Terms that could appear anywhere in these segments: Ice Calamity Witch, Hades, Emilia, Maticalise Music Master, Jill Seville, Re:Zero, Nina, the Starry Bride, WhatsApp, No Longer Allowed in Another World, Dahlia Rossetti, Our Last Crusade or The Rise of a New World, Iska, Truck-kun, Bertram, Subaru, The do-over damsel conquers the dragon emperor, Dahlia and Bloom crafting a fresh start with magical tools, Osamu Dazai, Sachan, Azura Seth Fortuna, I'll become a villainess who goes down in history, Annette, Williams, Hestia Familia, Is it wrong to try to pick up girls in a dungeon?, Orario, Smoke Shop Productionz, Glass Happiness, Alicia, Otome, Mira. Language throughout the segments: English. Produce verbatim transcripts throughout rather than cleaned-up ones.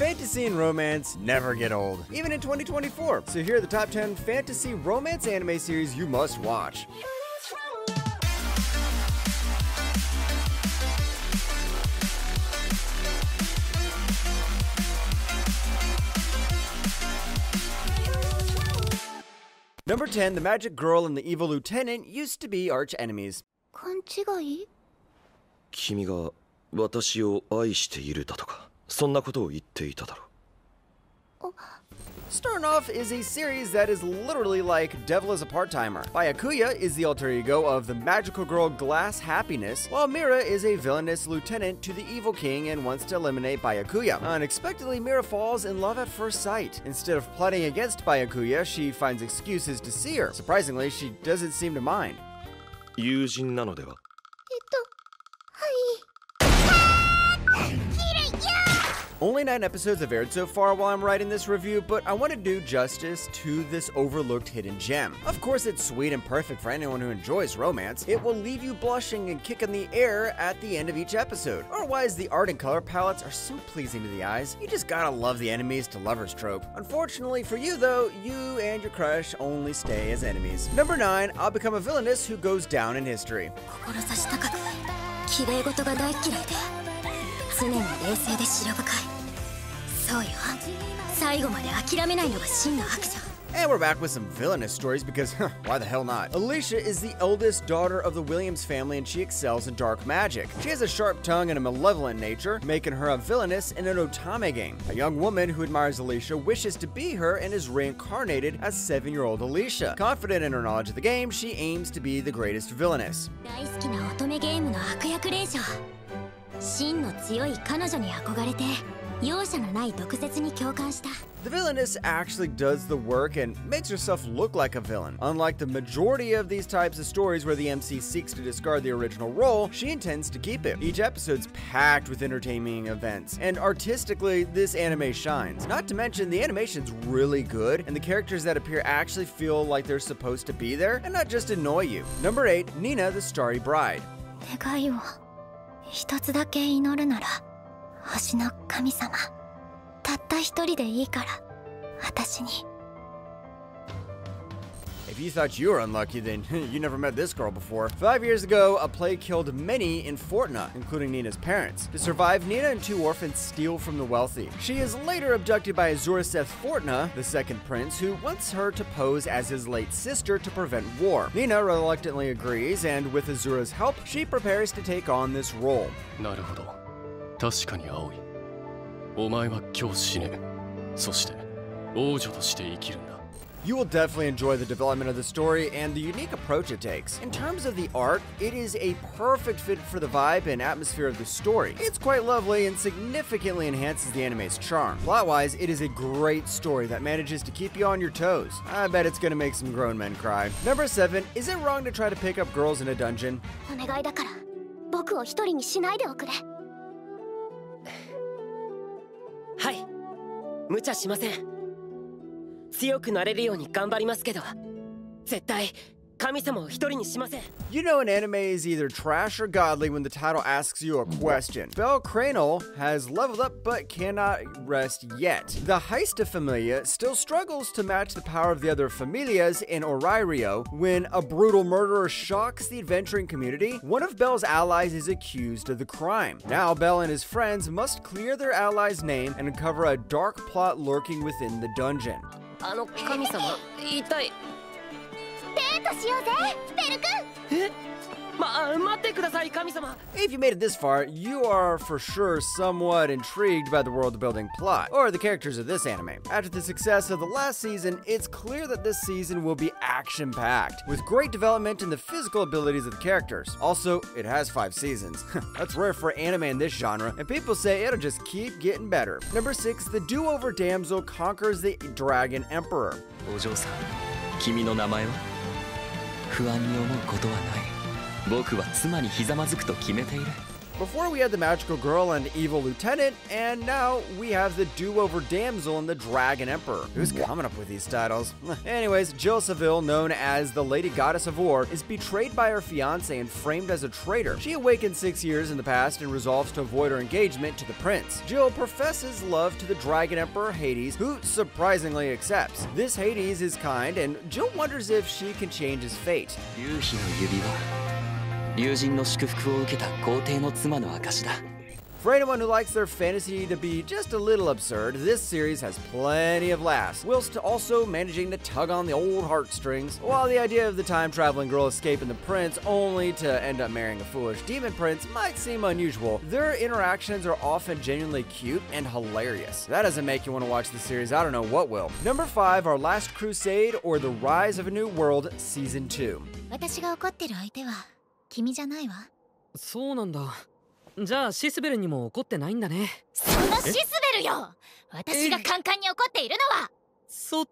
fantasy and romance never get old, even in twenty twenty-four. So here are the top ten fantasy romance anime series you must watch. Number ten, the magic girl and the evil lieutenant used to be arch enemies. Starting off is a series that is literally like Devil is a Part Timer. Bayakuya is the alter ego of the magical girl Glass Happiness, while Mira is a villainous lieutenant to the evil king and wants to eliminate Bayakuya. Unexpectedly, Mira falls in love at first sight. Instead of plotting against Bayakuya, she finds excuses to see her. Surprisingly, she doesn't seem to mind. Only nine episodes have aired so far while I'm writing this review, but I want to do justice to this overlooked hidden gem. Of course, it's sweet and perfect for anyone who enjoys romance. It will leave you blushing and kicking the air at the end of each episode. Otherwise, the art and color palettes are so pleasing to the eyes. You just gotta love the enemies to lovers trope. Unfortunately for you though, you and your crush only stay as enemies. Number nine, I'll Become a Villainess Who Goes Down in History. And we're back with some villainous stories because, huh, why the hell not? Alicia is the eldest daughter of the Williams family and she excels in dark magic. She has a sharp tongue and a malevolent nature, making her a villainess in an Otome game. A young woman who admires Alicia wishes to be her and is reincarnated as seven-year-old Alicia. Confident in her knowledge of the game, she aims to be the greatest villainess. The villainess actually does the work and makes herself look like a villain. Unlike the majority of these types of stories where the M C seeks to discard the original role, she intends to keep it. Each episode's packed with entertaining events, and artistically, this anime shines. Not to mention, the animation's really good, and the characters that appear actually feel like they're supposed to be there, and not just annoy you. Number eight, Nina, the Starry Bride. If you thought you were unlucky, then you never met this girl before. Five years ago, a plague killed many in Fortuna, including Nina's parents. To survive, Nina and two orphans steal from the wealthy. She is later abducted by Azura Seth Fortuna, the second prince, who wants her to pose as his late sister to prevent war. Nina reluctantly agrees, and with Azura's help, she prepares to take on this role. You will definitely enjoy the development of the story and the unique approach it takes. In terms of the art, it is a perfect fit for the vibe and atmosphere of the story. It's quite lovely and significantly enhances the anime's charm. Plot-wise, it is a great story that manages to keep you on your toes. I bet it's gonna make some grown men cry. Number seven, is it wrong to try to pick up girls in a dungeon? You know an anime is either trash or godly when the title asks you a question. Bell Cranel has leveled up but cannot rest yet. The Hestia Familia still struggles to match the power of the other Familias in Orario. When a brutal murderer shocks the adventuring community, one of Bell's allies is accused of the crime. Now Bell and his friends must clear their ally's name and uncover a dark plot lurking within the dungeon. If you made it this far, you are for sure somewhat intrigued by the world-building plot, or the characters of this anime. After the success of the last season, it's clear that this season will be action-packed, with great development in the physical abilities of the characters. Also, it has five seasons. That's rare for anime in this genre, and people say it'll just keep getting better. Number six, the do-over damsel conquers the dragon emperor. Before we had the magical girl and evil lieutenant, and now we have the do-over damsel and the dragon emperor. Who's coming up with these titles? Anyways, Jill Seville, known as the Lady Goddess of War, is betrayed by her fiance and framed as a traitor. She awakens six years in the past and resolves to avoid her engagement to the prince. Jill professes love to the dragon emperor Hades, who surprisingly accepts. This Hades is kind, and Jill wonders if she can change his fate. For anyone who likes their fantasy to be just a little absurd, this series has plenty of laughs, whilst also managing to tug on the old heartstrings, while the idea of the time-traveling girl escaping the prince only to end up marrying a foolish demon prince might seem unusual. Their interactions are often genuinely cute and hilarious. That doesn't make you want to watch the series, I don't know what will. Number five, Our Last Crusade or The Rise of a New World, Season two. 君じゃないわ。そうなんだ。じゃあシスベルにも怒ってないんだね。そんなシスベルよ。私がカンカンに怒っているのは。そっち。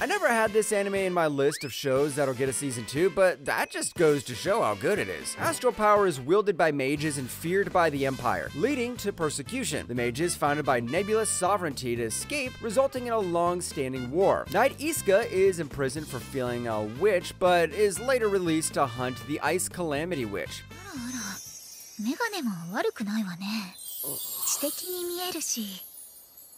I never had this anime in my list of shows that'll get a season two, but that just goes to show how good it is. Astral power is wielded by mages and feared by the Empire, leading to persecution. The mages founded by nebulous sovereignty to escape, resulting in a long-standing war. Knight Iska is imprisoned for feeling a witch, but is later released to hunt the Ice Calamity Witch. っ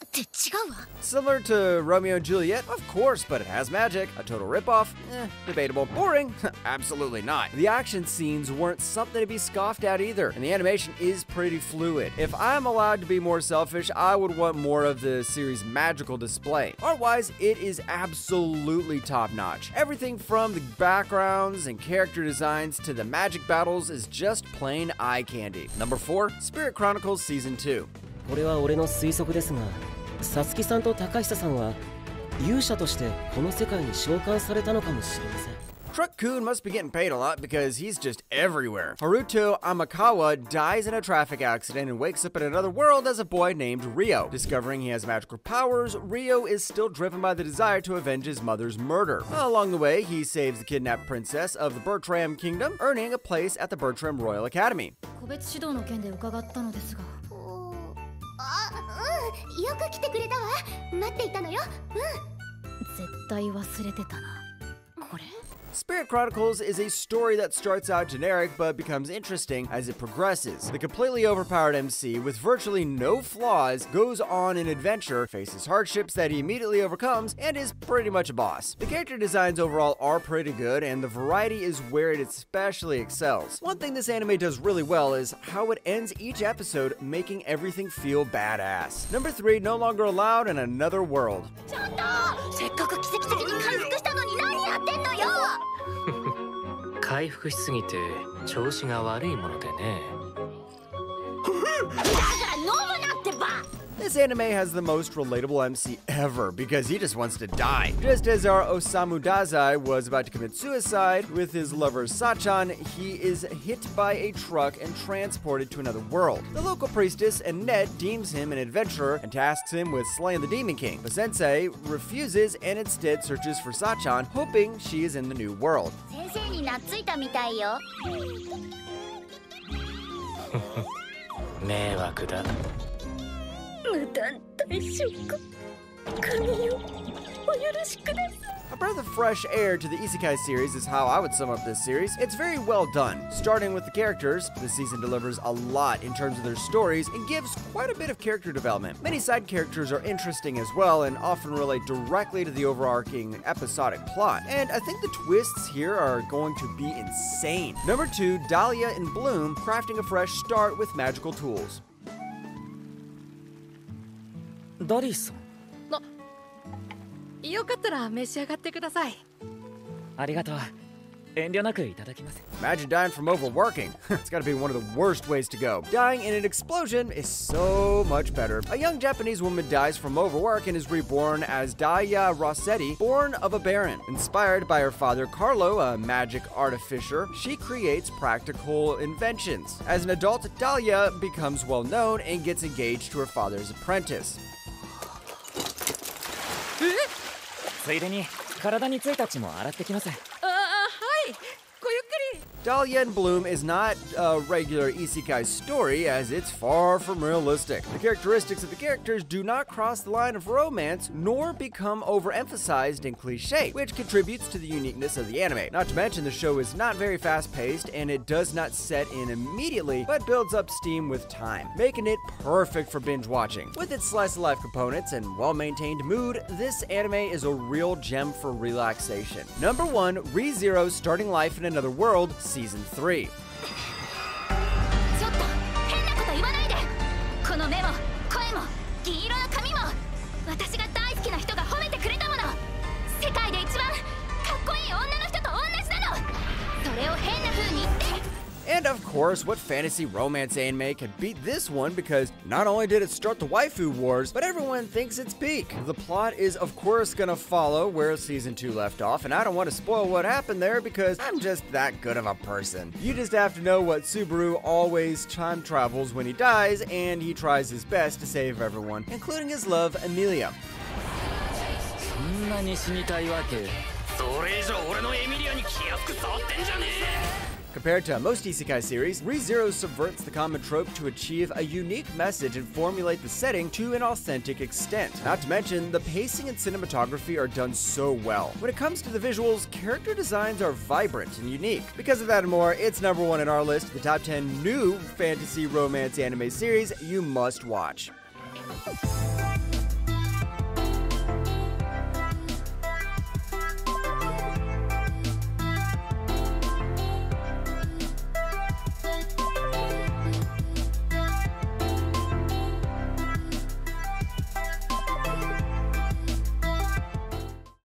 て違うわ。 Similar to Romeo and Juliet, of course, but it has magic. A total ripoff? Eh, debatable. Boring? Absolutely not. The action scenes weren't something to be scoffed at either, and the animation is pretty fluid. If I'm allowed to be more selfish, I would want more of the series' magical display. Art-wise, it is absolutely top-notch. Everything from the backgrounds and character designs to the magic battles is just plain eye candy. Number four, Spirit Chronicles Season two. これは俺の推測ですが、サツキさんと高久さんは勇者としてこの世界に召喚されたのかもしれません。 Truck-kun must be getting paid a lot because he's just everywhere. Haruto Amakawa dies in a traffic accident and wakes up in another world as a boy named Ryo. Discovering he has magical powers, Ryo is still driven by the desire to avenge his mother's murder. Along the way, he saves the kidnapped princess of the Bertram kingdom, earning a place at the Bertram Royal Academy. 個別指導の件で伺ったのですが。 よく来てくれたわ。待っていたのよ。うん。絶対忘れてたな。これ? Spirit Chronicles is a story that starts out generic but becomes interesting as it progresses. The completely overpowered M C, with virtually no flaws, goes on an adventure, faces hardships that he immediately overcomes, and is pretty much a boss. The character designs overall are pretty good, and the variety is where it especially excels. One thing this anime does really well is how it ends each episode, making everything feel badass. Number three, No Longer Allowed in Another World. 回復しすぎて調子が悪いものでね。だから飲むなってば! This anime has the most relatable M C ever because he just wants to die. Just as our Osamu Dazai was about to commit suicide with his lover Sachan, he is hit by a truck and transported to another world. The local priestess Annette deems him an adventurer and tasks him with slaying the demon king. But Sensei refuses and instead searches for Sachan, hoping she is in the new world. A breath of fresh air to the Isekai series is how I would sum up this series. It's very well done. Starting with the characters, the season delivers a lot in terms of their stories and gives quite a bit of character development. Many side characters are interesting as well and often relate directly to the overarching episodic plot. And I think the twists here are going to be insane. Number two, Dahlia and Bloom crafting a fresh start with magical tools. ダリーさん。あ、よかったら召し上がってください。ありがとう。遠慮なくいただきます。Imagine dying from overworking. It's got to be one of the worst ways to go. Dying in an explosion is so much better. A young Japanese woman dies from overwork and is reborn as Dahlia Rossetti, born of a baron. Inspired by her father Carlo, a magic artificer, she creates practical inventions. As an adult, Dahlia becomes well known and gets engaged to her father's apprentice. ついでに体についた血も洗ってきます。Dahlia and Bloom is not a regular isekai story, as it's far from realistic. The characteristics of the characters do not cross the line of romance, nor become overemphasized and cliche, which contributes to the uniqueness of the anime. Not to mention, the show is not very fast-paced, and it does not set in immediately, but builds up steam with time, making it perfect for binge-watching. With its slice-of-life components and well-maintained mood, this anime is a real gem for relaxation. Number one, Re:Zero Starting Life in Another World, Season three. And of course, what fantasy romance anime could beat this one, because not only did it start the waifu wars, but everyone thinks it's peak. The plot is of course gonna follow where season two left off, and I don't want to spoil what happened there because I'm just that good of a person. You just have to know what Subaru always time travels when he dies, and he tries his best to save everyone, including his love, Emilia. Compared to most isekai series, Re:Zero subverts the common trope to achieve a unique message and formulate the setting to an authentic extent. Not to mention, the pacing and cinematography are done so well. When it comes to the visuals, character designs are vibrant and unique. Because of that and more, it's number one in our list, the top ten new fantasy romance anime series you must watch.